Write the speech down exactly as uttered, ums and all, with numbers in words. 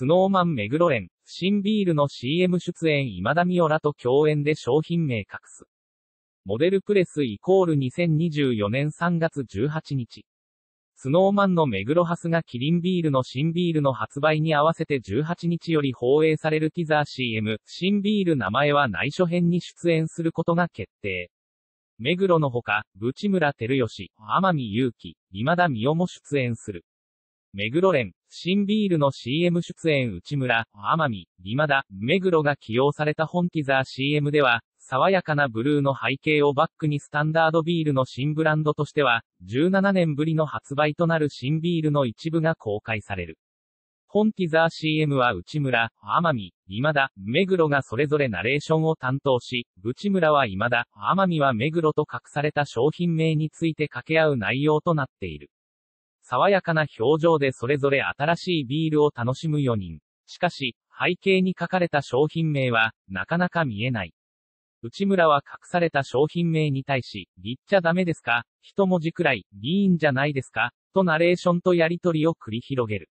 スノーマン目黒園、不審ビールの シーエム 出演今田美桜らと共演で商品名隠す。モデルプレスイコールにせんにじゅうよねんさんがつじゅうはちにち。スノーマンの目黒ハスがキリンビールの新ビールの発売に合わせてじゅうはちにちより放映されるティザー シーエム、新ビール名前は内緒編に出演することが決定。目黒のほか、淵村照吉、天海祐希、今田美桜も出演する。目黒連、新ビールの シーエム 出演内村、天海、今田、目黒が起用された本ティザー シーエム では、爽やかなブルーの背景をバックにスタンダードビールの新ブランドとしては、じゅうななねんぶりの発売となる新ビールの一部が公開される。本ティザー シーエム は内村、天海、今田、目黒がそれぞれナレーションを担当し、内村は今田、天海は目黒と隠された商品名について掛け合う内容となっている。爽やかな表情でそれぞれ新しいビールを楽しむよにん。しかし、背景に書かれた商品名は、なかなか見えない。内村は隠された商品名に対し、言っちゃダメですか？一文字くらい、いいんじゃないですか？とナレーションとやりとりを繰り広げる。